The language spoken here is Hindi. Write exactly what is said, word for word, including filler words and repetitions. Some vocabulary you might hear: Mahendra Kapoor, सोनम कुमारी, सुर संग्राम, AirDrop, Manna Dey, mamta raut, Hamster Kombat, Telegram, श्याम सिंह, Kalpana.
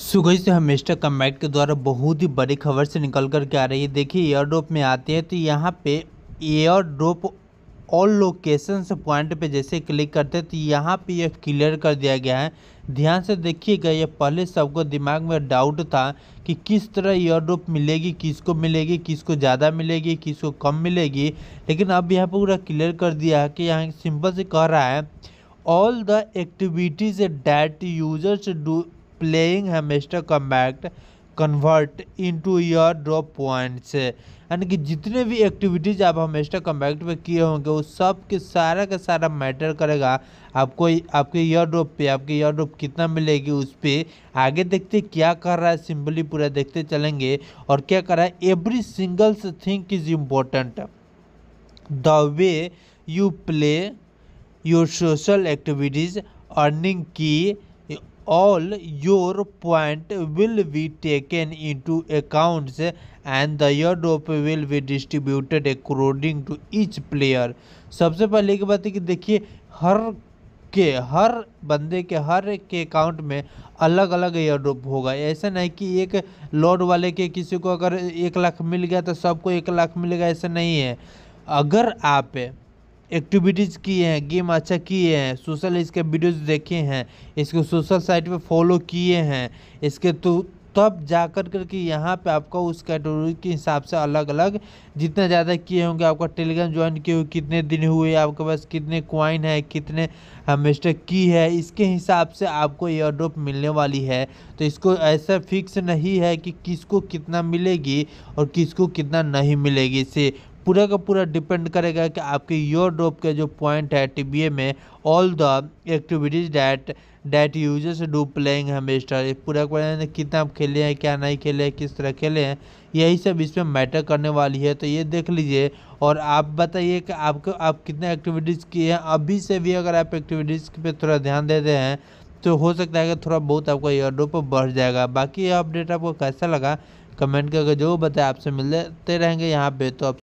सुगई से हमस्टर कॉम्बैट के द्वारा बहुत ही बड़ी खबर से निकल कर के आ रही है। देखिए एयरड्रॉप में आते हैं तो यहाँ पे एयरड्रॉप ऑल लोकेशंस पॉइंट पे जैसे क्लिक करते हैं तो यहाँ पे यह क्लियर कर दिया गया है। ध्यान से देखिएगा, ये पहले सबको दिमाग में डाउट था कि किस तरह एयरड्रॉप मिलेगी, किसको मिलेगी, किसको ज़्यादा मिलेगी, किसको कम मिलेगी, लेकिन अब यहाँ पूरा क्लियर कर दिया है कि यहाँ सिंपल से कह रहा है all the activities that users do playing Hamster combat convert into your drop points, यानी कि जितने भी एक्टिविटीज़ आप हैमस्टर कॉम्बैट पे किए होंगे वो सब के सारा का सारा मैटर करेगा आपको, आपके योर ड्रॉप पे, आपके योर ड्रॉप कितना मिलेगी उस पर। आगे देखते क्या कर रहा है, सिंपली पूरा देखते चलेंगे। और क्या कर रहा है, every single thing is important the way you play your social activities earning की All your point will be taken into accounts and the airdrop will be distributed according to each player। सबसे पहले की बात है कि देखिए हर के हर बंदे के हर एक के अकाउंट में अलग अलग एयरड्रॉप होगा। ऐसा नहीं कि एक लॉट वाले के किसी को अगर एक लाख मिल गया तो सबको एक लाख मिलेगा, ऐसा नहीं है। अगर आप एक्टिविटीज़ किए हैं, गेम अच्छा किए हैं, सोशल इसके वीडियोज़ देखे हैं, इसको सोशल साइट पे फॉलो किए हैं इसके, तो तब जाकर करके यहाँ पे आपका उस कैटेगरी के हिसाब से अलग अलग जितना ज़्यादा किए होंगे, आपका टेलीग्राम ज्वाइन किए हुए कितने दिन हुए, आपके पास कितने क्वाइन है, कितने हमस्टर की है, इसके हिसाब से आपको एयरड्रॉप मिलने वाली है। तो इसको ऐसा फिक्स नहीं है कि किसको कितना मिलेगी और किसको कितना नहीं मिलेगी, इसे पूरा का पूरा डिपेंड करेगा कि आपके एयरड्रॉप के जो पॉइंट है टीबीए में all the activities that that users do playing hamster, पूरा का कितना आप खेले हैं, क्या नहीं खेले हैं, किस तरह खेले हैं, यही सब इसमें मैटर करने वाली है। तो ये देख लीजिए और आप बताइए कि आपको आप कितने एक्टिविटीज़ किए हैं। अभी से भी अगर आप एक्टिविटीज़ पे थोड़ा ध्यान देते हैं तो हो सकता है कि थोड़ा बहुत आपका एयरड्रॉप बढ़ जाएगा। बाकी यह अपडेट आपको कैसा लगा कमेंट करके जो बताए, आपसे मिलते रहेंगे यहाँ पे तो आप